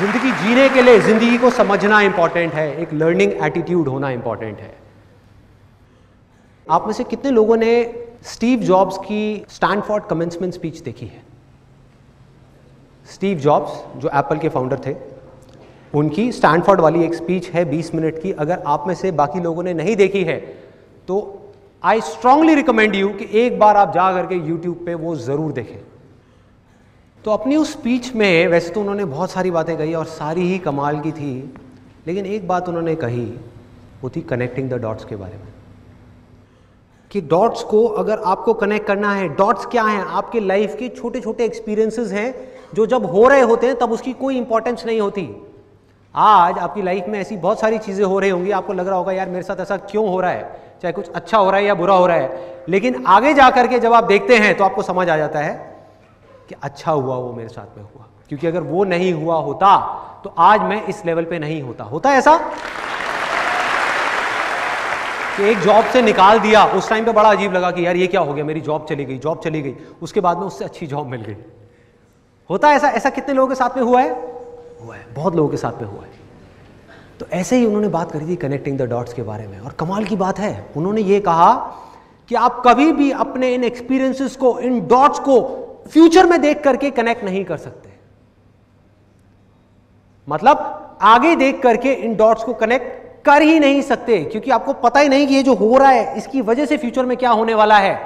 जिंदगी जीने के लिए जिंदगी को समझना इंपॉर्टेंट है, एक लर्निंग एटीट्यूड होना इंपॉर्टेंट है। आप में से कितने लोगों ने स्टीव जॉब्स की स्टैनफोर्ड कमेंसमेंट स्पीच देखी है? स्टीव जॉब्स जो एप्पल के फाउंडर थे, उनकी स्टैनफोर्ड वाली एक स्पीच है 20 मिनट की। अगर आप में से बाकी लोगों ने नहीं देखी है तो आई स्ट्रांगली रिकमेंड यू कि एक बार आप जा करके यूट्यूब पे वो ज़रूर देखें। तो अपनी उस स्पीच में वैसे तो उन्होंने बहुत सारी बातें कही और सारी ही कमाल की थी, लेकिन एक बात उन्होंने कही, वो थी कनेक्टिंग द डॉट्स के बारे में। कि डॉट्स को अगर आपको कनेक्ट करना है, डॉट्स क्या हैं? आपके लाइफ के छोटे छोटे एक्सपीरियंसेस हैं जो जब हो रहे होते हैं तब उसकी कोई इंपॉर्टेंस नहीं होती। आज आपकी लाइफ में ऐसी बहुत सारी चीज़ें हो रही होंगी, आपको लग रहा होगा यार मेरे साथ ऐसा क्यों हो रहा है, चाहे कुछ अच्छा हो रहा है या बुरा हो रहा है, लेकिन आगे जा करके जब आप देखते हैं तो आपको समझ आ जाता है कि अच्छा हुआ वो मेरे साथ में हुआ, क्योंकि अगर वो नहीं हुआ होता तो आज मैं इस लेवल पे नहीं होता। होता ऐसा कि एक जॉब से निकाल दिया, उस टाइम पे बड़ा अजीब लगा कि यार ये क्या हो गया, मेरी जॉब चली गई, जॉब चली गई, उसके बाद में उससे अच्छी जॉब मिल गई। होता ऐसा? ऐसा कितने लोगों के साथ में हुआ है? हुआ है, बहुत लोगों के साथ में हुआ है। तो ऐसे ही उन्होंने बात करी थी कनेक्टिंग द डॉट्स के बारे में। और कमाल की बात है, उन्होंने ये कहा कि आप कभी भी अपने इन एक्सपीरियंसेस को, इन डॉट्स को फ्यूचर में देख करके कनेक्ट नहीं कर सकते। मतलब आगे देख करके इन डॉट्स को कनेक्ट कर ही नहीं सकते, क्योंकि आपको पता ही नहीं कि ये जो हो रहा है इसकी वजह से फ्यूचर में क्या होने वाला है।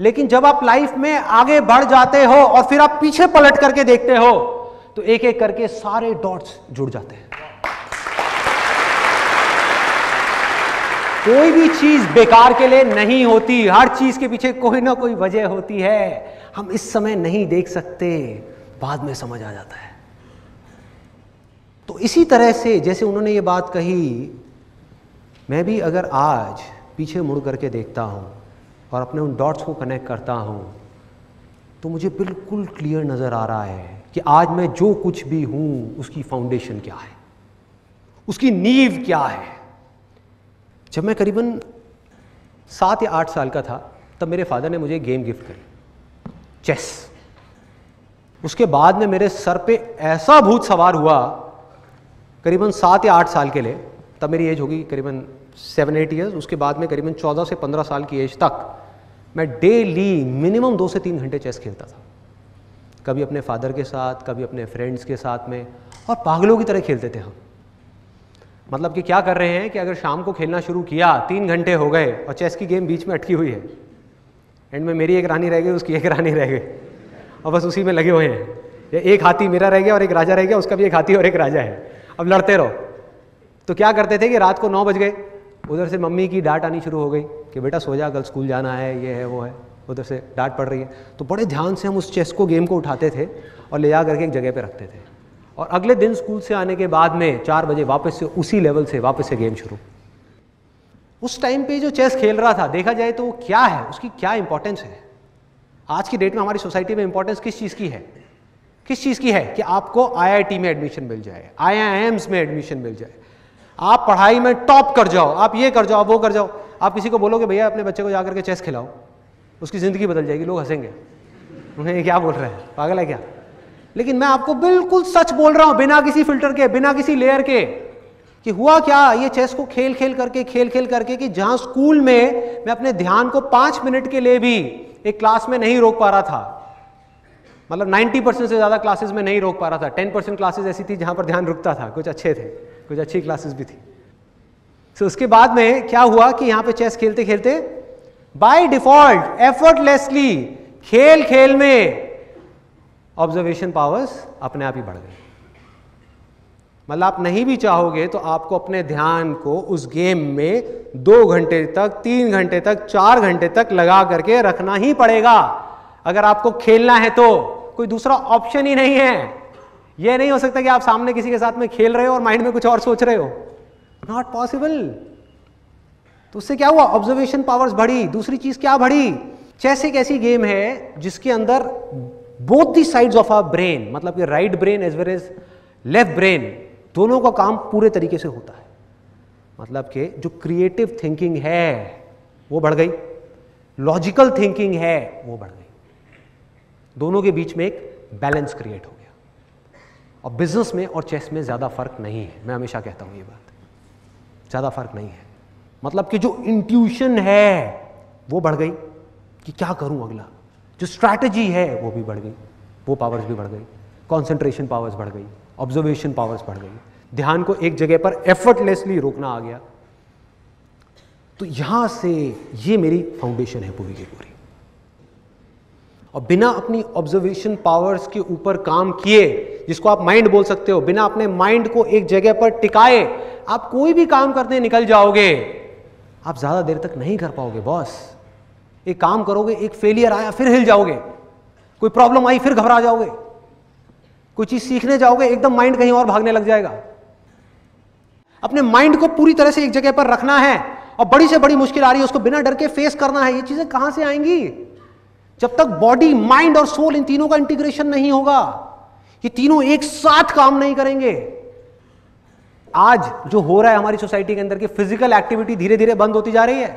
लेकिन जब आप लाइफ में आगे बढ़ जाते हो और फिर आप पीछे पलट करके देखते हो तो एक एक करके सारे डॉट्स जुड़ जाते हैं। कोई भी चीज बेकार के लिए नहीं होती, हर चीज के पीछे कोई ना कोई वजह होती है। हम इस समय नहीं देख सकते, बाद में समझ आ जाता है। तो इसी तरह से जैसे उन्होंने ये बात कही, मैं भी अगर आज पीछे मुड़ करके देखता हूँ और अपने उन डॉट्स को कनेक्ट करता हूँ तो मुझे बिल्कुल क्लियर नजर आ रहा है कि आज मैं जो कुछ भी हूँ उसकी फाउंडेशन क्या है, उसकी नींव क्या है। जब मैं करीबन 7 या 8 साल का था तब मेरे फादर ने मुझे गेम गिफ्ट करी, चेस। उसके बाद में मेरे सर पे ऐसा भूत सवार हुआ, करीबन 7 या 8 साल के लिए, तब मेरी एज होगी करीबन 7-8 ईयर्स। उसके बाद में करीबन 14 से 15 साल की एज तक मैं डेली मिनिमम 2 से 3 घंटे चेस खेलता था। कभी अपने फादर के साथ, कभी अपने फ्रेंड्स के साथ में, और पागलों की तरह खेलते थे हम। मतलब कि क्या कर रहे हैं कि अगर शाम को खेलना शुरू किया, 3 घंटे हो गए और चेस की गेम बीच में अटकी हुई है, एंड में मेरी एक रानी रह गई, उसकी एक रानी रह गई, और बस उसी में लगे हुए हैं। या एक हाथी मेरा रह गया और एक राजा रह गया, उसका भी एक हाथी और एक राजा है, अब लड़ते रहो। तो क्या करते थे कि रात को 9 बज गए, उधर से मम्मी की डांट आनी शुरू हो गई कि बेटा सो जा, कल स्कूल जाना है, ये है वो है, उधर से डांट पड़ रही है। तो बड़े ध्यान से हम उस चेस को, गेम को उठाते थे और ले जा करके एक जगह पर रखते थे, और अगले दिन स्कूल से आने के बाद में 4 बजे वापस से उसी लेवल से वापस से गेम शुरू। उस टाइम पे जो चेस खेल रहा था, देखा जाए तो वो क्या है, उसकी क्या इंपॉर्टेंस है। आज की डेट में हमारी सोसाइटी में इंपॉर्टेंस किस चीज़ की है? किस चीज़ की है कि आपको IIT में एडमिशन मिल जाए, IIMs में एडमिशन मिल जाए, आप पढ़ाई में टॉप कर जाओ, आप ये कर जाओ, आप वो कर जाओ। आप किसी को बोलोगे भैया अपने बच्चे को जा करके चेस खिलाओ, उसकी ज़िंदगी बदल जाएगी, लोग हंसेंगे, उन्हें क्या बोल रहे हैं, पागल है क्या। लेकिन मैं आपको बिल्कुल सच बोल रहा हूं, बिना किसी फिल्टर के, बिना किसी लेयर के। कि हुआ क्या, ये चेस को खेल खेल करके कि जहां स्कूल में मैं अपने ध्यान को 5 मिनट के लिए भी एक क्लास में नहीं रोक पा रहा था, मतलब 90% से ज़्यादा क्लासेस में नहीं रोक पा रहा था। 10% क्लासेज ऐसी थी जहां पर ध्यान रुकता था, कुछ अच्छे थे, कुछ अच्छी क्लासेज भी थी। तो उसके बाद में क्या हुआ कि यहाँ पे चेस खेलते खेलते बाय डिफॉल्ट एफर्टलेसली खेल खेल में ऑब्जर्वेशन पावर्स अपने आप ही बढ़ गए। मतलब आप नहीं भी चाहोगे तो आपको अपने ध्यान को उस गेम में 2 घंटे तक, 3 घंटे तक, 4 घंटे तक लगा करके रखना ही पड़ेगा अगर आपको खेलना है तो। कोई दूसरा ऑप्शन ही नहीं है। यह नहीं हो सकता कि आप सामने किसी के साथ में खेल रहे हो और माइंड में कुछ और सोच रहे हो, नॉट पॉसिबल। तो उससे क्या हुआ, ऑब्जर्वेशन पावर्स बढ़ी। दूसरी चीज क्या बढ़ी, चेस एक ऐसी गेम है जिसके अंदर both the sides of our brain, मतलब कि right brain as well as left brain, दोनों का काम पूरे तरीके से होता है। मतलब कि जो क्रिएटिव थिंकिंग है वो बढ़ गई, लॉजिकल थिंकिंग है वो बढ़ गई, दोनों के बीच में एक बैलेंस क्रिएट हो गया। और बिजनेस में और चेस में ज़्यादा फ़र्क नहीं है, मैं हमेशा कहता हूँ ये बात, ज़्यादा फ़र्क नहीं है। मतलब कि जो इंट्यूशन है वो बढ़ गई कि क्या करूँ अगला, जो स्ट्रैटेजी है वो भी बढ़ गई, वो पावर्स भी बढ़ गई, कॉन्सेंट्रेशन पावर्स बढ़ गई, ऑब्जर्वेशन पावर्स बढ़ गई, ध्यान को एक जगह पर एफर्टलेसली रोकना आ गया। तो यहाँ से ये मेरी फाउंडेशन है पूरी की पूरी। और बिना अपनी ऑब्जर्वेशन पावर्स के ऊपर काम किए, जिसको आप माइंड बोल सकते हो, बिना अपने माइंड को एक जगह पर टिकाए आप कोई भी काम करने निकल जाओगे, आप ज़्यादा देर तक नहीं कर पाओगे बॉस। एक काम करोगे, एक फेलियर आया फिर हिल जाओगे, कोई प्रॉब्लम आई फिर घबरा जाओगे, कोई चीज़ सीखने जाओगे एकदम माइंड कहीं और भागने लग जाएगा। अपने माइंड को पूरी तरह से एक जगह पर रखना है और बड़ी से बड़ी मुश्किल आ रही है उसको बिना डर के फेस करना है। ये चीज़ें कहाँ से आएंगी जब तक बॉडी, माइंड और सोल, इन तीनों का इंटीग्रेशन नहीं होगा, ये तीनों एक साथ काम नहीं करेंगे। आज जो हो रहा है हमारी सोसाइटी के अंदर की फिजिकल एक्टिविटी धीरे धीरे बंद होती जा रही है।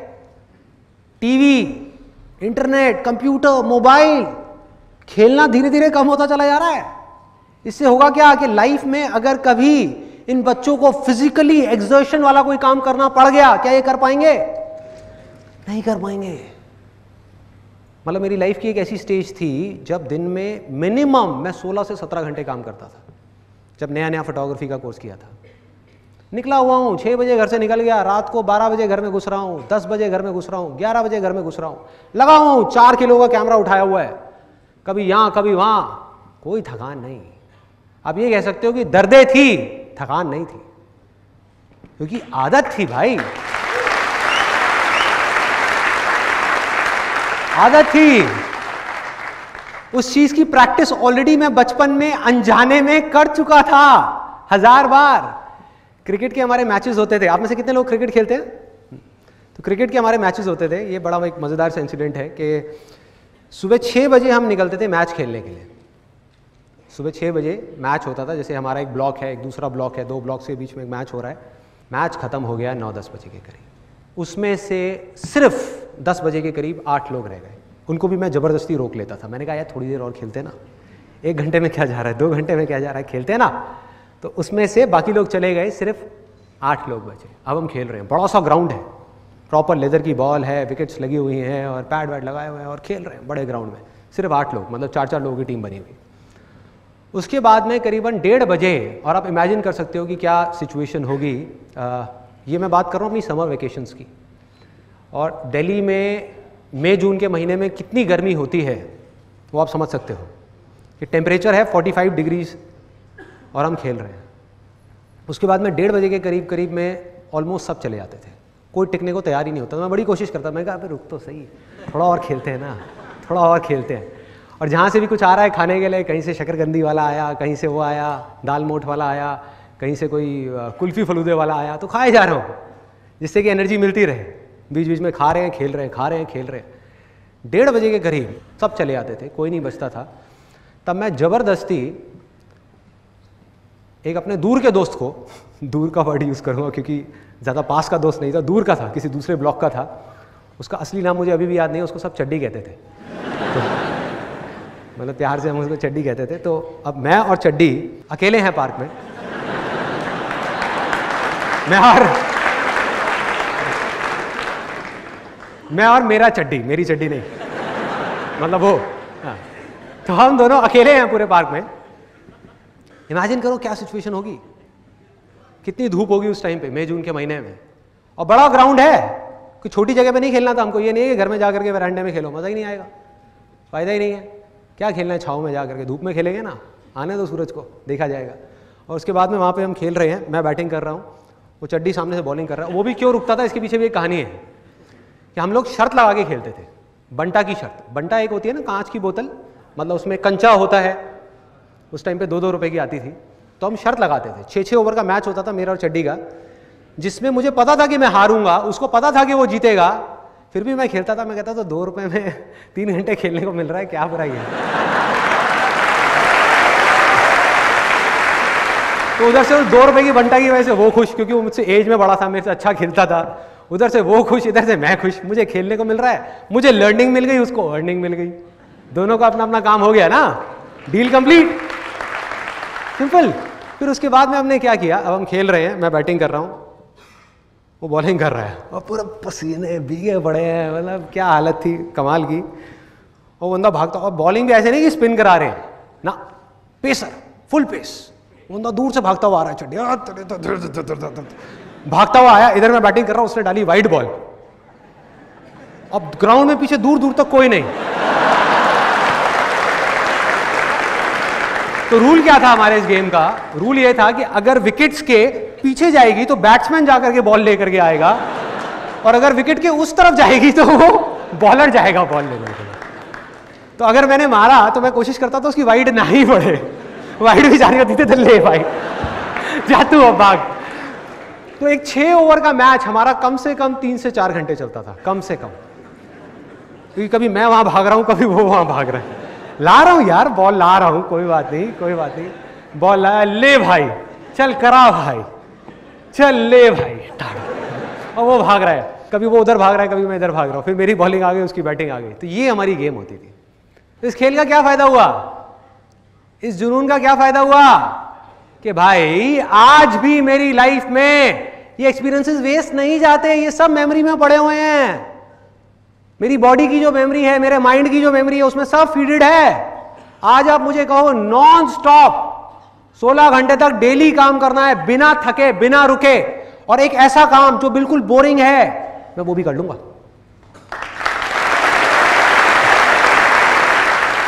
टीवी, इंटरनेट, कंप्यूटर, मोबाइल, खेलना धीरे धीरे कम होता चला जा रहा है। इससे होगा क्या कि लाइफ में अगर कभी इन बच्चों को फिजिकली एक्सर्शन वाला कोई काम करना पड़ गया, क्या ये कर पाएंगे? नहीं कर पाएंगे। मतलब मेरी लाइफ की एक ऐसी स्टेज थी जब दिन में मिनिमम मैं 16 से 17 घंटे काम करता था, जब नया नया फोटोग्राफी का कोर्स किया था। निकला हुआ हूँ, 6 बजे घर से निकल गया, रात को 12 बजे घर में घुस रहा हूँ, 10 बजे घर में घुस रहा हूँ, 11 बजे घर में घुस रहा हूँ, लगा हूँ, 4 किलो का कैमरा उठाया हुआ है, कभी यहाँ कभी वहाँ, कोई थकान नहीं। आप ये कह सकते हो कि दर्दे थी, थकान नहीं थी, क्योंकि आदत थी भाई, आदत थी। उस चीज की प्रैक्टिस ऑलरेडी मैं बचपन में अनजाने में कर चुका था 1000 बार। क्रिकेट के हमारे मैचेस होते थे, आप में से कितने लोग क्रिकेट खेलते हैं? तो क्रिकेट के हमारे मैचेस होते थे। ये बड़ा एक मज़ेदार सा इंसिडेंट है कि सुबह 6 बजे हम निकलते थे मैच खेलने के लिए। सुबह 6 बजे मैच होता था, जैसे हमारा एक ब्लॉक है, एक दूसरा ब्लॉक है, 2 ब्लॉक के बीच में एक मैच हो रहा है। मैच खत्म हो गया 9-10 बजे के करीब। उसमें से सिर्फ 10 बजे के करीब 8 लोग रह गए, उनको भी मैं ज़बरदस्ती रोक लेता था। मैंने कहा यार थोड़ी देर और खेलते ना, 1 घंटे में क्या जा रहा है, 2 घंटे में क्या जा रहा है, खेलते हैं ना। तो उसमें से बाकी लोग चले गए, सिर्फ 8 लोग बचे। अब हम खेल रहे हैं, बड़ा सा ग्राउंड है, प्रॉपर लेदर की बॉल है, विकेट्स लगी हुई हैं और पैड वैड लगाए हुए हैं, और खेल रहे हैं बड़े ग्राउंड में। सिर्फ 8 लोग, मतलब 4-4 लोगों की टीम बनी हुई। उसके बाद में करीबन 1:30 बजे, और आप इमेजिन कर सकते हो कि क्या सिचुएशन होगी, ये मैं बात कर रहा हूँ अपनी समर वेकेशंस की, और दिल्ली में मई जून के महीने में कितनी गर्मी होती है वो आप समझ सकते हो कि टेम्परेचर है 45 डिग्रीज और हम खेल रहे हैं। उसके बाद में 1:30 बजे के करीब करीब में ऑलमोस्ट सब चले जाते थे, कोई टिकने को तैयार ही नहीं होता। मैं बड़ी कोशिश करता, मैं कहा रुक तो सही, थोड़ा और खेलते हैं ना, थोड़ा और खेलते हैं। और जहाँ से भी कुछ आ रहा है खाने के लिए, कहीं से शकरकंदी वाला आया, कहीं से वो आया दाल मोठ वाला आया, कहीं से कोई कुल्फ़ी फलूदे वाला आया, तो खाए जा रहे हो जिससे कि एनर्जी मिलती रहे। बीच बीच में खा रहे हैं, खेल रहे हैं, खा रहे हैं, खेल रहे हैं। 1:30 बजे के करीब सब चले आते थे, कोई नहीं बचता था। तब मैं ज़बरदस्ती एक अपने दूर के दोस्त को, दूर का वर्ड यूज़ करूँगा क्योंकि ज़्यादा पास का दोस्त नहीं था, दूर का था, किसी दूसरे ब्लॉक का था। उसका असली नाम मुझे अभी भी याद नहीं है, उसको सब चड्डी कहते थे तो, मतलब प्यार से हम उसको चड्डी कहते थे। तो अब मैं और चड्डी अकेले हैं पार्क में, मैं और मेरा चड्डी, मेरी चड्डी नहीं मतलब वो, हाँ। तो हम दोनों अकेले हैं पूरे पार्क में। इमेजिन करो क्या सिचुएशन होगी, कितनी धूप होगी उस टाइम पे, मई जून के महीने में, और बड़ा ग्राउंड है, कोई छोटी जगह पे नहीं खेलना था हमको। ये नहीं है घर में जा करके वरांडे में खेलो, मज़ा ही नहीं आएगा, फ़ायदा ही नहीं है। क्या खेलना है छाँव में जा करके, धूप में खेलेंगे ना, आने दो सूरज को, देखा जाएगा। और उसके बाद में वहाँ पर हम खेल रहे हैं, मैं बैटिंग कर रहा हूँ, वो चड्डी सामने से बॉलिंग कर रहा है। वो भी क्यों रुकता था, इसके पीछे भी एक कहानी है कि हम लोग शर्त लगा के खेलते थे, बंटा की शर्त। बंटा एक होती है ना कांच की बोतल, मतलब उसमें कंचा होता है, उस टाइम पे 2-2 रुपए की आती थी। तो हम शर्त लगाते थे, 6-6 ओवर का मैच होता था मेरा और चड्डी का, जिसमें मुझे पता था कि मैं हारूंगा, उसको पता था कि वो जीतेगा, फिर भी मैं खेलता था। मैं कहता था 2 रुपये में 3 घंटे खेलने को मिल रहा है, क्या बुराई है। तो उधर से उस 2 रुपये की बंटा की वजह से वो खुश, क्योंकि वो मुझसे एज में बड़ा था, मेरे से अच्छा खेलता था, उधर से वो खुश, इधर से मैं खुश, मुझे खेलने को मिल रहा है, मुझे लर्निंग मिल गई, उसको अर्निंग मिल गई, दोनों का अपना अपना काम हो गया ना, डील कंप्लीट। सिंपल। फिर उसके बाद में हमने क्या किया, अब हम खेल रहे हैं, मैं बैटिंग कर रहा हूँ, वो बॉलिंग कर रहा है, और पूरा पसीने भीगे पड़े हैं, मतलब क्या हालत थी कमाल की। वो बंदा भागता, और बॉलिंग भी ऐसे नहीं कि स्पिन करा रहे हैं ना, पेसर फुल पेस, बंदा दूर से भागता हुआ आ रहा है, चढ़िया भागता हुआ आया, इधर मैं बैटिंग कर रहा हूँ, उसने डाली वाइड बॉल। अब ग्राउंड में पीछे दूर दूर तक कोई नहीं। तो रूल क्या था हमारे इस गेम का, रूल ये था कि अगर विकेट्स के पीछे जाएगी तो बैट्समैन जाकर के बॉल लेकर के आएगा, और अगर विकेट के उस तरफ जाएगी तो वो बॉलर जाएगा बॉल लेकर के। तो अगर मैंने मारा तो मैं कोशिश करता था उसकी वाइड ना ही पड़े, वाइड भी जाने देते थे, ले भाई जा तू अब भाग। तो एक 6 ओवर का मैच हमारा कम से कम 3 से 4 घंटे चलता था, कम से कम, क्योंकि कभी मैं वहां भाग रहा हूँ, कभी वो वहां भाग रहे हैं, ला रहा हूँ यार बॉल ला रहा हूँ, कोई बात नहीं कोई बात नहीं, बॉल लाया, ले भाई चल करा भाई चल ले भाई, और वो भाग रहा है, कभी वो उधर भाग रहा है, कभी मैं इधर भाग रहा हूँ, फिर मेरी बॉलिंग आ गई, उसकी बैटिंग आ गई। तो ये हमारी गेम होती थी। तो इस खेल का क्या फायदा हुआ, इस जुनून का क्या फायदा हुआ कि भाई आज भी मेरी लाइफ में ये एक्सपीरियंसेस वेस्ट नहीं जाते, ये सब मेमोरी में पड़े हुए हैं। मेरी बॉडी की जो मेमोरी है, मेरे माइंड की जो मेमोरी है, उसमें सब फीडेड है। आज आप मुझे कहो नॉन स्टॉप 16 घंटे तक डेली काम करना है, बिना थके बिना रुके, और एक ऐसा काम जो बिल्कुल बोरिंग है, मैं वो भी कर लूंगा,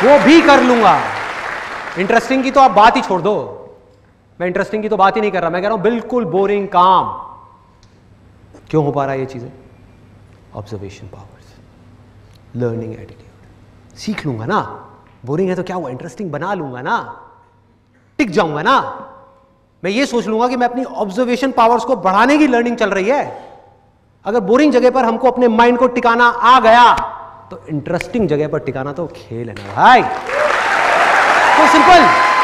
वो भी कर लूंगा। इंटरेस्टिंग की तो आप बात ही छोड़ दो, मैं इंटरेस्टिंग की तो बात ही नहीं कर रहा, मैं कह रहा हूं बिल्कुल बोरिंग काम। क्यों हो पा रहा है ये चीजें? Observation power, learning attitude. सीख लूंगा ना, बोरिंग है तो क्या हुआ, इंटरेस्टिंग बना लूंगा ना, टिक जाऊंगा ना। मैं ये सोच लूंगा कि मैं अपनी ऑब्जर्वेशन पावर्स को बढ़ाने की लर्निंग चल रही है। अगर बोरिंग जगह पर हमको अपने माइंड को टिकाना आ गया तो इंटरेस्टिंग जगह पर टिकाना तो खेल है ना भाई। तो सिंपल